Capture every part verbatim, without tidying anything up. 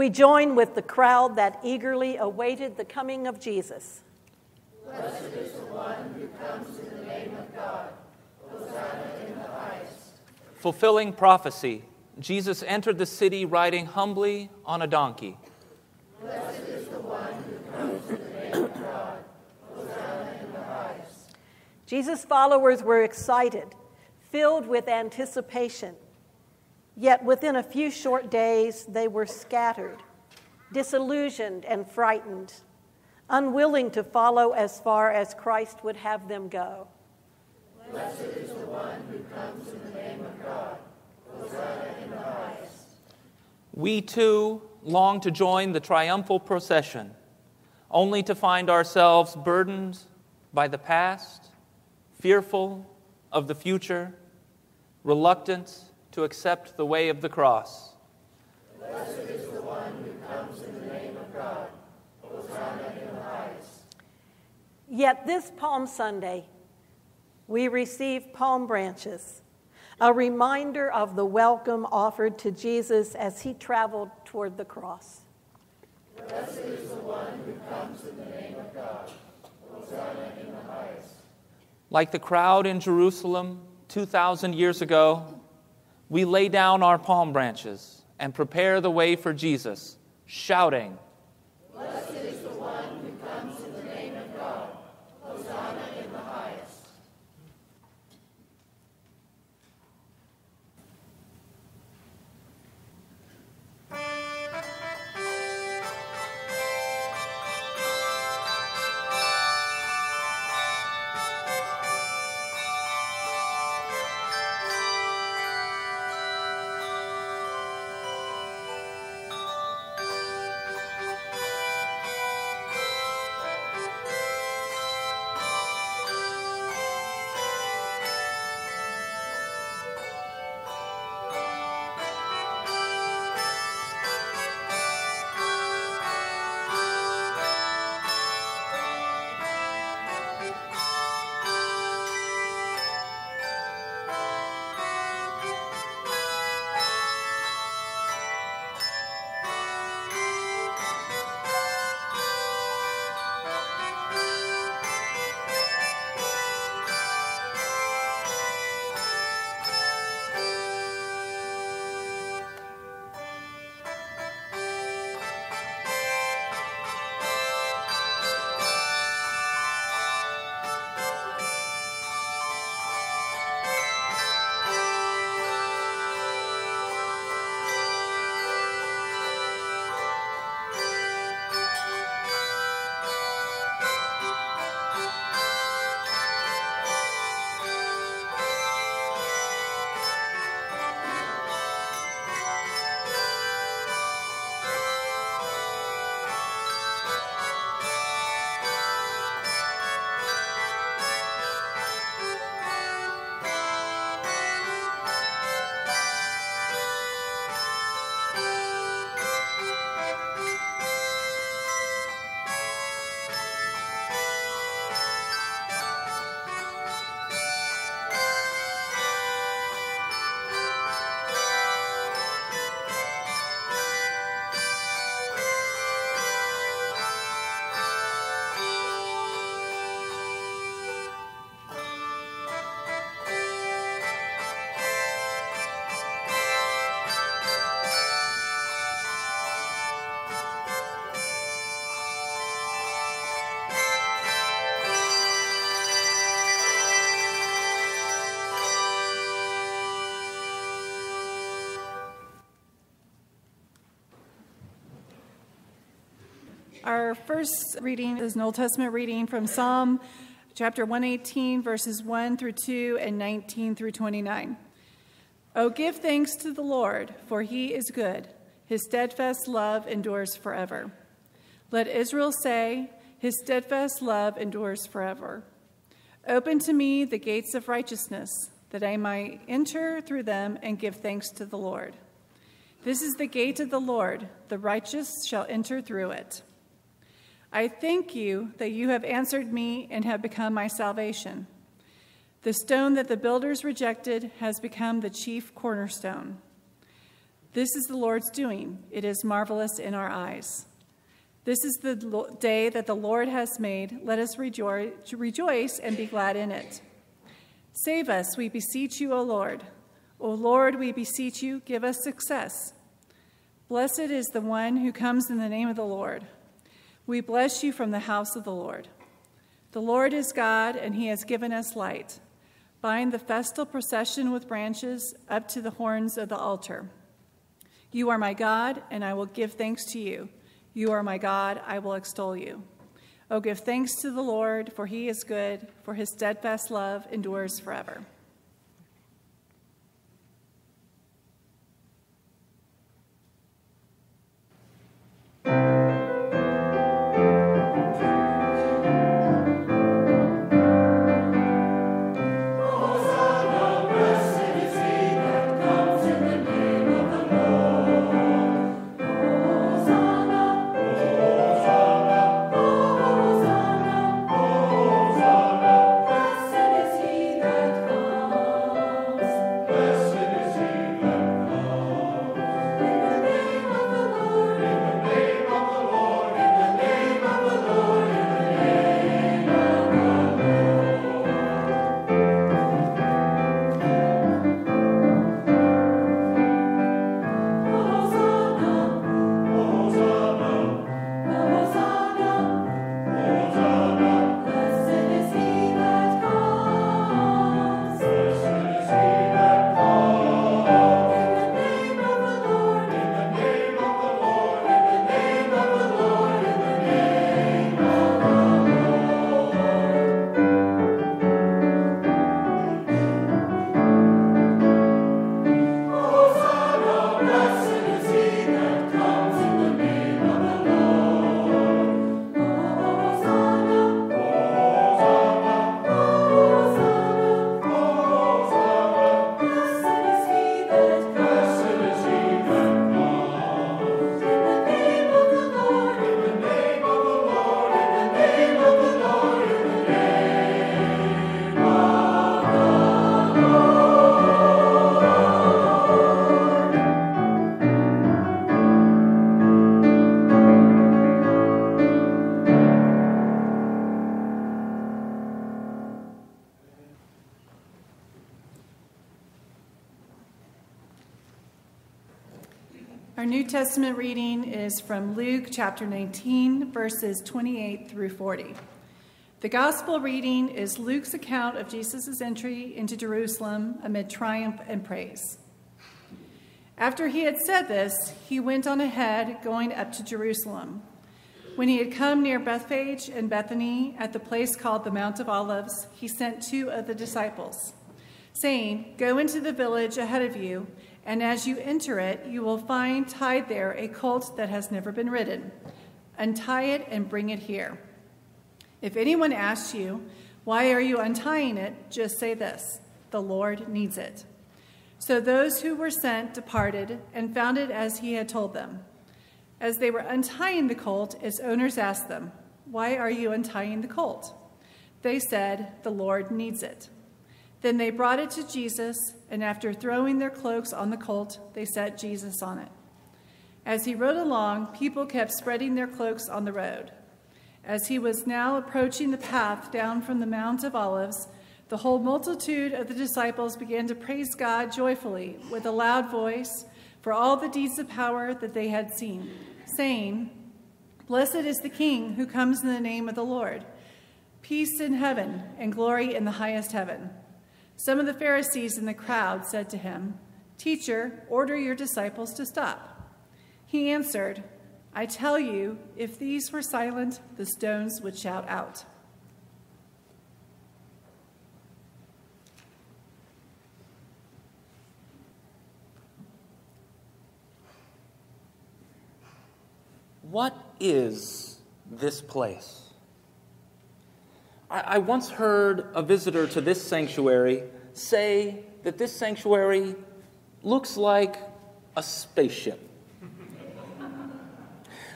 We join with the crowd that eagerly awaited the coming of Jesus. Blessed is the one who comes in the name of God. Hosanna in the highest. Fulfilling prophecy, Jesus entered the city riding humbly on a donkey. Blessed is the one who comes in the name of God. Hosanna in the highest. Jesus' followers were excited, filled with anticipation. Yet within a few short days, they were scattered, disillusioned and frightened, unwilling to follow as far as Christ would have them go. Blessed is the one who comes in the name of God. Hosanna in the highest. We too long to join the triumphal procession, only to find ourselves burdened by the past, fearful of the future, reluctant to accept the way of the cross. Blessed is the one who comes in the name of God. Hosanna in the highest. Yet this Palm Sunday, we receive palm branches, a reminder of the welcome offered to Jesus as he traveled toward the cross. Blessed is the one who comes in the name of God. Hosanna in the highest. Like the crowd in Jerusalem two thousand years ago, we lay down our palm branches and prepare the way for Jesus, shouting, Blessed is the one who comes in the name of God. Hosanna in the highest. Our first reading is an Old Testament reading from Psalm chapter one eighteen, verses one through two and nineteen through twenty-nine. Oh, give thanks to the Lord, for he is good. His steadfast love endures forever. Let Israel say, his steadfast love endures forever. Open to me the gates of righteousness, that I might enter through them and give thanks to the Lord. This is the gate of the Lord. The righteous shall enter through it. I thank you that you have answered me and have become my salvation. The stone that the builders rejected has become the chief cornerstone. This is the Lord's doing. It is marvelous in our eyes. This is the day that the Lord has made. Let us rejoice and be glad in it. Save us, we beseech you, O Lord. O Lord, we beseech you, give us success. Blessed is the one who comes in the name of the Lord. We bless you from the house of the Lord. The Lord is God, and he has given us light. Bind the festal procession with branches up to the horns of the altar. You are my God, and I will give thanks to you. You are my God, I will extol you. Oh, give thanks to the Lord, for he is good, for his steadfast love endures forever. Our New Testament reading is from Luke chapter nineteen, verses twenty-eight through forty. The gospel reading is Luke's account of Jesus' entry into Jerusalem amid triumph and praise. After he had said this, he went on ahead, going up to Jerusalem. When he had come near Bethphage and Bethany at the place called the Mount of Olives, he sent two of the disciples, saying, "Go into the village ahead of you, and as you enter it, you will find tied there a colt that has never been ridden. Untie it and bring it here. If anyone asks you, 'Why are you untying it?' just say this, 'The Lord needs it.'" So those who were sent departed and found it as he had told them. As they were untying the colt, its owners asked them, "Why are you untying the colt?" They said, "The Lord needs it." Then they brought it to Jesus, and after throwing their cloaks on the colt, they set Jesus on it. As he rode along, people kept spreading their cloaks on the road. As he was now approaching the path down from the Mount of Olives, the whole multitude of the disciples began to praise God joyfully with a loud voice for all the deeds of power that they had seen, saying, "Blessed is the King who comes in the name of the Lord. Peace in heaven and glory in the highest heaven." Some of the Pharisees in the crowd said to him, "Teacher, order your disciples to stop." He answered, "I tell you, if these were silent, the stones would shout out." What is this place? I once heard a visitor to this sanctuary say that this sanctuary looks like a spaceship.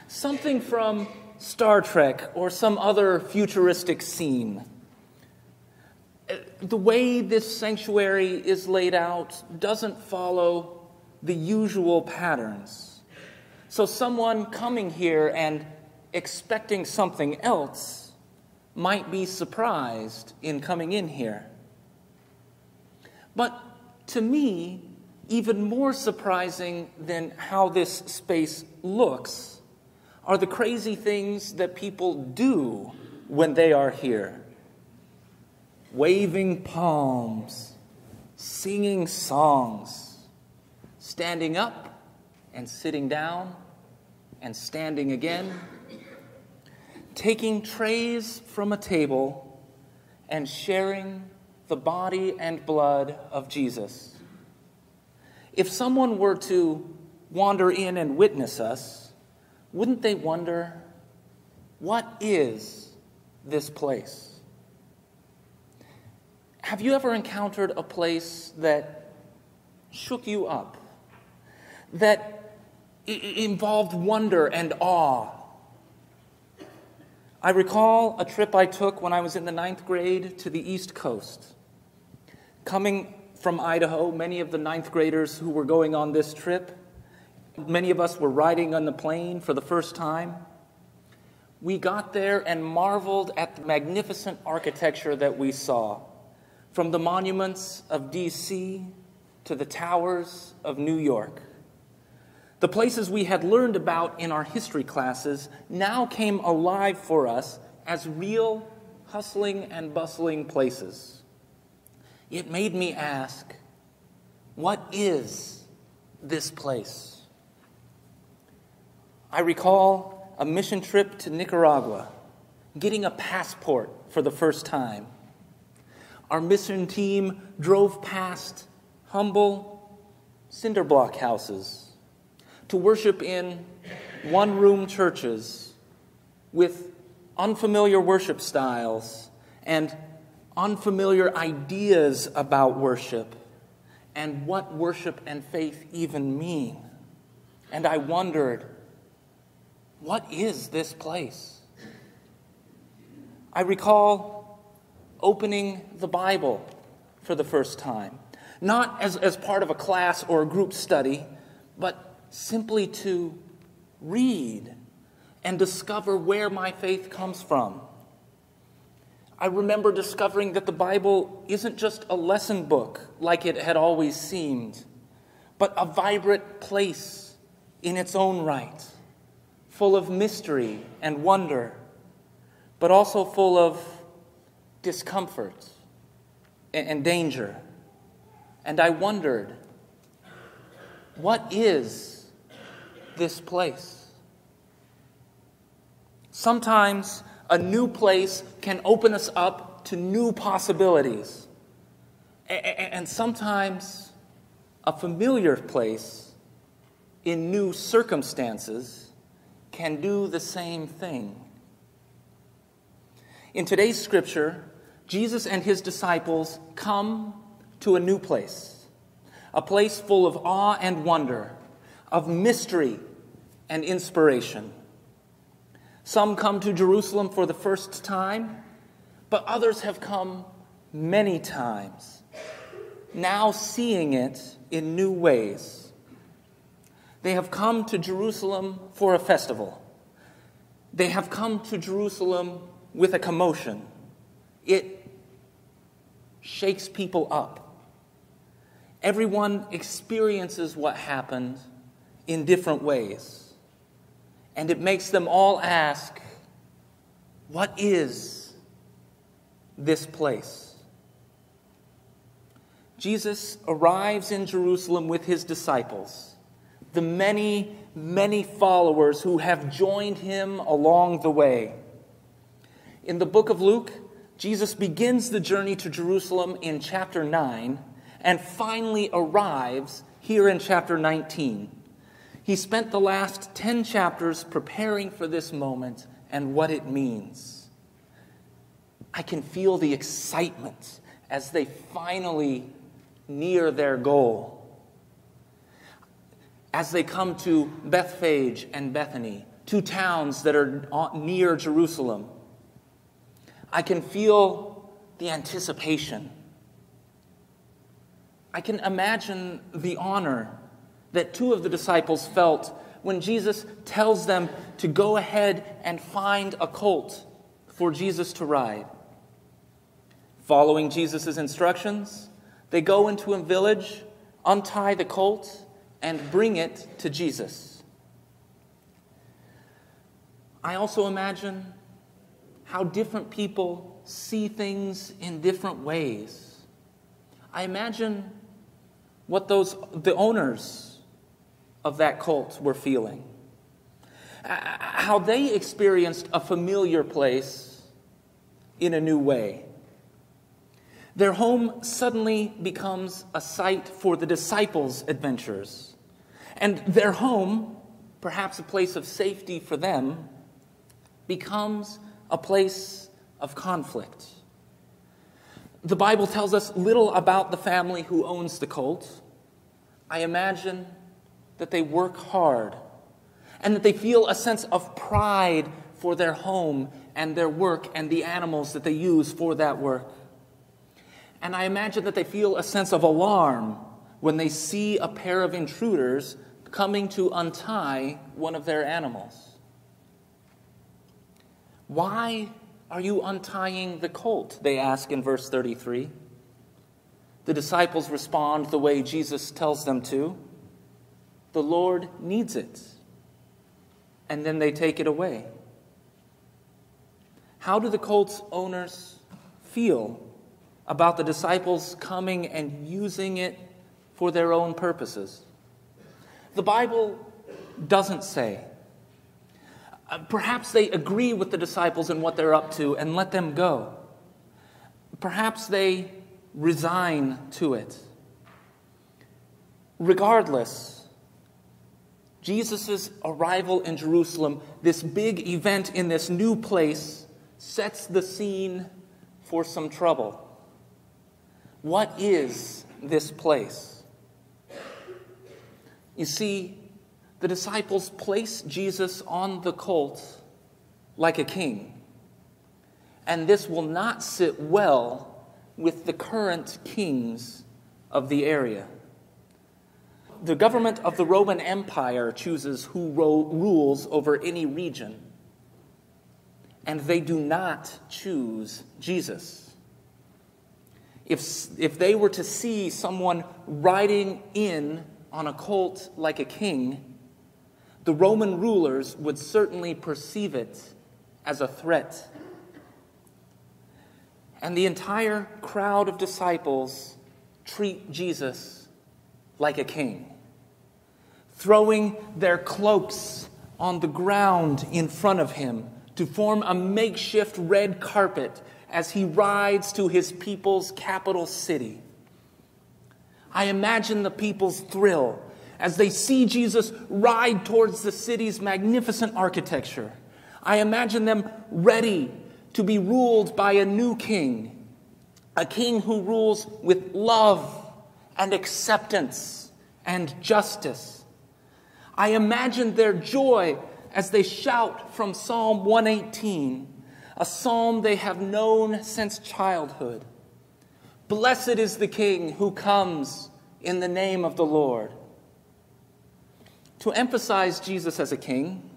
Something from Star Trek or some other futuristic scene. The way this sanctuary is laid out doesn't follow the usual patterns. So someone coming here and expecting something else might be surprised in coming in here. But to me, even more surprising than how this space looks are the crazy things that people do when they are here. Waving palms, singing songs, standing up and sitting down and standing again, taking trays from a table and sharing the body and blood of Jesus. If someone were to wander in and witness us, wouldn't they wonder, what is this place? Have you ever encountered a place that shook you up, that i- involved wonder and awe? I recall a trip I took when I was in the ninth grade to the East Coast. Coming from Idaho, many of the ninth graders who were going on this trip, many of us were riding on the plane for the first time. We got there and marveled at the magnificent architecture that we saw, from the monuments of D C to the towers of New York. The places we had learned about in our history classes now came alive for us as real, hustling and bustling places. It made me ask, what is this place? I recall a mission trip to Nicaragua, getting a passport for the first time. Our mission team drove past humble cinder block houses to worship in one-room churches with unfamiliar worship styles and unfamiliar ideas about worship and what worship and faith even mean. And I wondered, what is this place? I recall opening the Bible for the first time, not as, as part of a class or a group study, but simply to read and discover where my faith comes from. I remember discovering that the Bible isn't just a lesson book like it had always seemed, but a vibrant place in its own right, full of mystery and wonder, but also full of discomfort and danger. And I wondered, what is this place? Sometimes a new place can open us up to new possibilities. And sometimes a familiar place in new circumstances can do the same thing. In today's scripture, Jesus and his disciples come to a new place, a place full of awe and wonder, of mystery and inspiration. Some come to Jerusalem for the first time, but others have come many times, now seeing it in new ways. They have come to Jerusalem for a festival. They have come to Jerusalem with a commotion. It shakes people up. Everyone experiences what happened in different ways. And it makes them all ask, what is this place? Jesus arrives in Jerusalem with his disciples, the many, many followers who have joined him along the way. In the book of Luke, Jesus begins the journey to Jerusalem in chapter nine and finally arrives here in chapter nineteen. He spent the last ten chapters preparing for this moment and what it means. I can feel the excitement as they finally near their goal. As they come to Bethphage and Bethany, two towns that are near Jerusalem, I can feel the anticipation. I can imagine the honor that two of the disciples felt when Jesus tells them to go ahead and find a colt for Jesus to ride. Following Jesus' instructions, they go into a village, untie the colt, and bring it to Jesus. I also imagine how different people see things in different ways. I imagine what those the owners of that colt were feeling, how they experienced a familiar place in a new way. Their home suddenly becomes a site for the disciples' adventures. And their home, perhaps a place of safety for them, becomes a place of conflict. The Bible tells us little about the family who owns the colt. I imagine that they work hard and that they feel a sense of pride for their home and their work and the animals that they use for that work. And I imagine that they feel a sense of alarm when they see a pair of intruders coming to untie one of their animals. Why are you untying the colt? They ask in verse thirty-three. The disciples respond the way Jesus tells them to. The Lord needs it. And then they take it away. How do the colt's owners feel about the disciples coming and using it for their own purposes? The Bible doesn't say. Uh, perhaps they agree with the disciples in what they're up to and let them go. Perhaps they resign to it. Regardless, Jesus' arrival in Jerusalem, this big event in this new place, sets the scene for some trouble. What is this place? You see, the disciples place Jesus on the colt like a king. And this will not sit well with the current kings of the area. The government of the Roman Empire chooses who ro- rules over any region. And they do not choose Jesus. If, if they were to see someone riding in on a colt like a king, the Roman rulers would certainly perceive it as a threat. And the entire crowd of disciples treat Jesus like a king, throwing their cloaks on the ground in front of him to form a makeshift red carpet as he rides to his people's capital city. I imagine the people's thrill as they see Jesus ride towards the city's magnificent architecture. I imagine them ready to be ruled by a new king, a king who rules with love and acceptance and justice. I imagine their joy as they shout from Psalm one eighteen, a psalm they have known since childhood. Blessed is the King who comes in the name of the Lord. To emphasize Jesus as a king,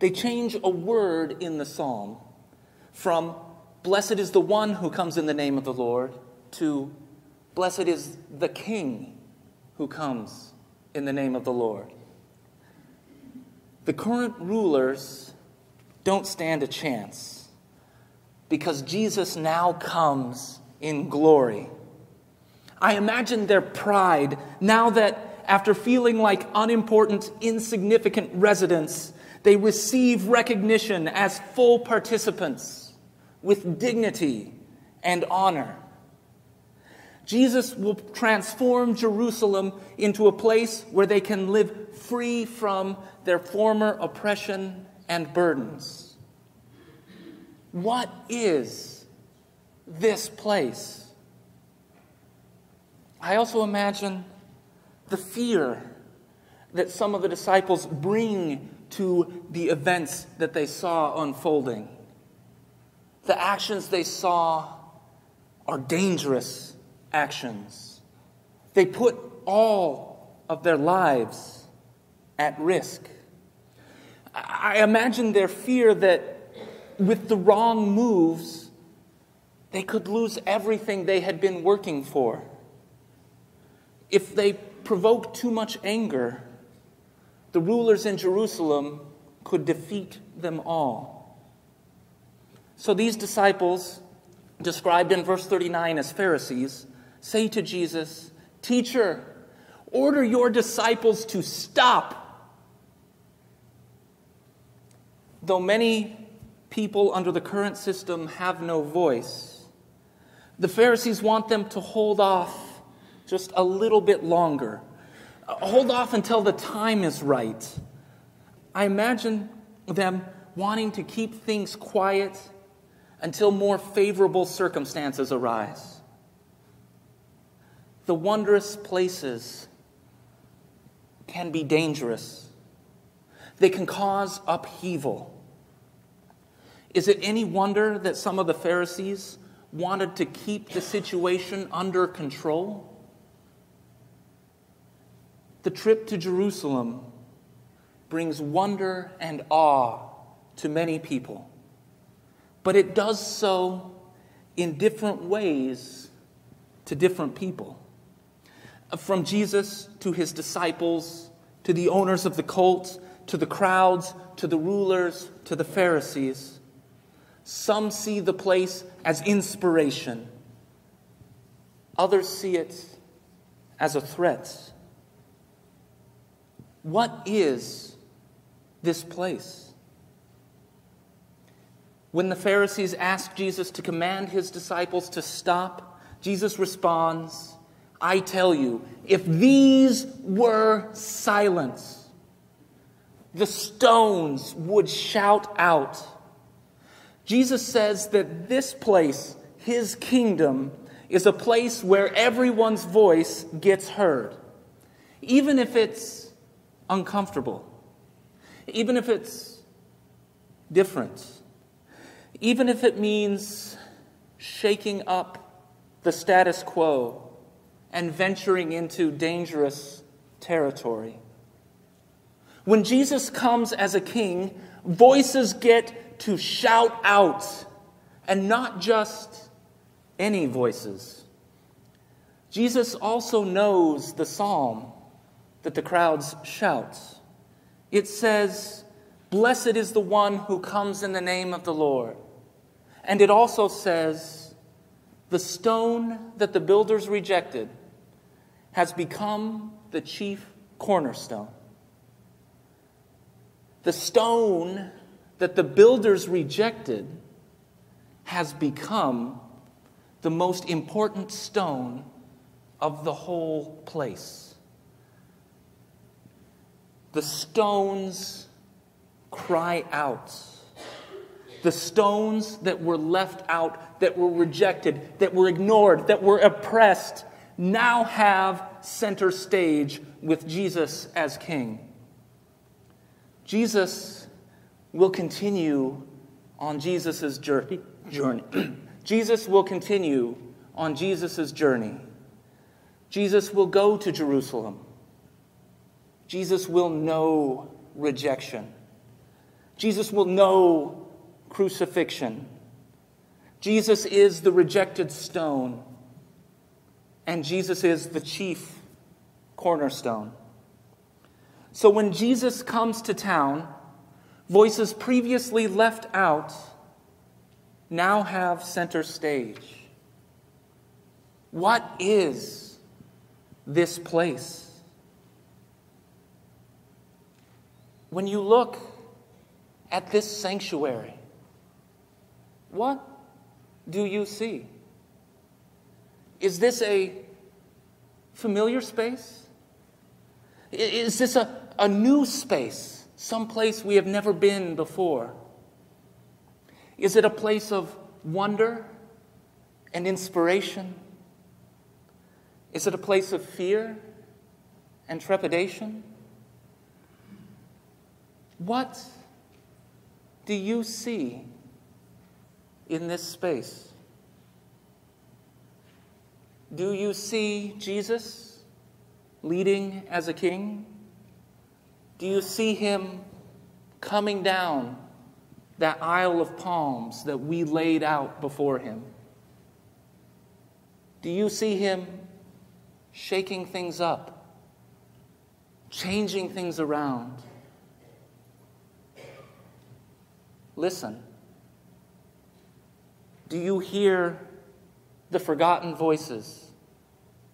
they change a word in the psalm from blessed is the one who comes in the name of the Lord to blessed is the King who comes in the name of the Lord. The current rulers don't stand a chance, because Jesus now comes in glory. I imagine their pride now that, after feeling like unimportant, insignificant residents, they receive recognition as full participants with dignity and honor. Jesus will transform Jerusalem into a place where they can live free from their former oppression and burdens. What is this place? I also imagine the fear that some of the disciples bring to the events that they saw unfolding. The actions they saw are dangerous actions. They put all of their lives at risk. I imagine their fear that with the wrong moves, they could lose everything they had been working for. If they provoked too much anger, the rulers in Jerusalem could defeat them all. So these disciples, described in verse thirty-nine as Pharisees, say to Jesus, "Teacher, order your disciples to stop." Though many people under the current system have no voice, the Pharisees want them to hold off just a little bit longer. Hold off until the time is right. I imagine them wanting to keep things quiet until more favorable circumstances arise. The wondrous places can be dangerous. They can cause upheaval. Is it any wonder that some of the Pharisees wanted to keep the situation under control? The trip to Jerusalem brings wonder and awe to many people, but it does so in different ways to different people. From Jesus to his disciples, to the owners of the colt, to the crowds, to the rulers, to the Pharisees. Some see the place as inspiration. Others see it as a threat. What is this place? When the Pharisees ask Jesus to command his disciples to stop, Jesus responds, "I tell you, if these were silent, the stones would shout out." Jesus says that this place, his kingdom, is a place where everyone's voice gets heard, even if it's uncomfortable, even if it's different, even if it means shaking up the status quo and venturing into dangerous territory. When Jesus comes as a king, voices get to shout out, and not just any voices. Jesus also knows the psalm that the crowds shout. It says, "Blessed is the one who comes in the name of the Lord." And it also says, "The stone that the builders rejected has become the chief cornerstone." The stone that the builders rejected has become the most important stone of the whole place. The stones cry out. The stones that were left out, that were rejected, that were ignored, that were oppressed, now have center stage with Jesus as king. Jesus will continue on Jesus' journey. journey. Jesus will continue on Jesus' journey. Jesus will go to Jerusalem. Jesus will know rejection. Jesus will know crucifixion. Jesus is the rejected stone, and Jesus is the chief cornerstone. So when Jesus comes to town, voices previously left out now have center stage. What is this place? When you look at this sanctuary, what do you see? Is this a familiar space? Is this a A new space, some place we have never been before? Is it a place of wonder and inspiration? Is it a place of fear and trepidation? What do you see in this space? Do you see Jesus leading as a king? Do you see him coming down that aisle of palms that we laid out before him? Do you see him shaking things up, changing things around? Listen. Do you hear the forgotten voices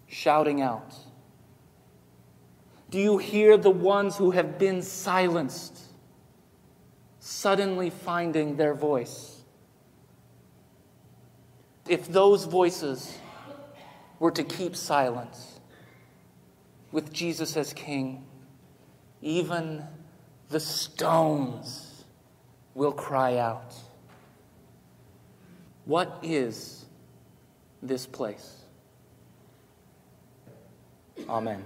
shouting out? Do you hear the ones who have been silenced suddenly finding their voice? If those voices were to keep silence with Jesus as King, even the stones will cry out. What is this place? Amen.